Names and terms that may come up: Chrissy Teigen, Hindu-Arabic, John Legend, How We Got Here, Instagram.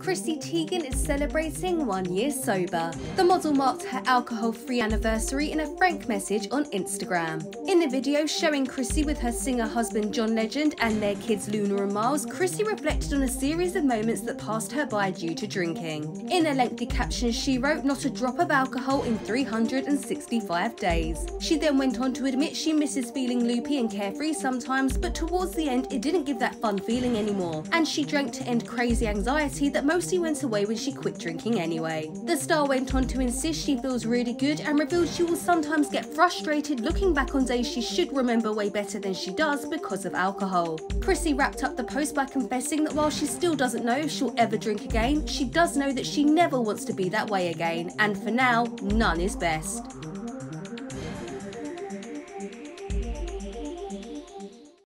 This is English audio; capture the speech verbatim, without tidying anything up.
Chrissy Teigen is celebrating one year sober. The model marked her alcohol-free anniversary in a frank message on Instagram. In the video showing Chrissy with her singer-husband John Legend and their kids Luna and Miles, Chrissy reflected on a series of moments that passed her by due to drinking. In a lengthy caption she wrote, "Not a drop of alcohol in three hundred sixty-five days." She then went on to admit she misses feeling loopy and carefree sometimes, but towards the end it didn't give that fun feeling anymore, and she drank to end crazy anxiety that mostly went away when she quit drinking anyway. The star went on to insist she feels really good and revealed she will sometimes get frustrated looking back on days she should remember way better than she does because of alcohol. Chrissy wrapped up the post by confessing that while she still doesn't know if she'll ever drink again, she does know that she never wants to be that way again, and for now, none is best.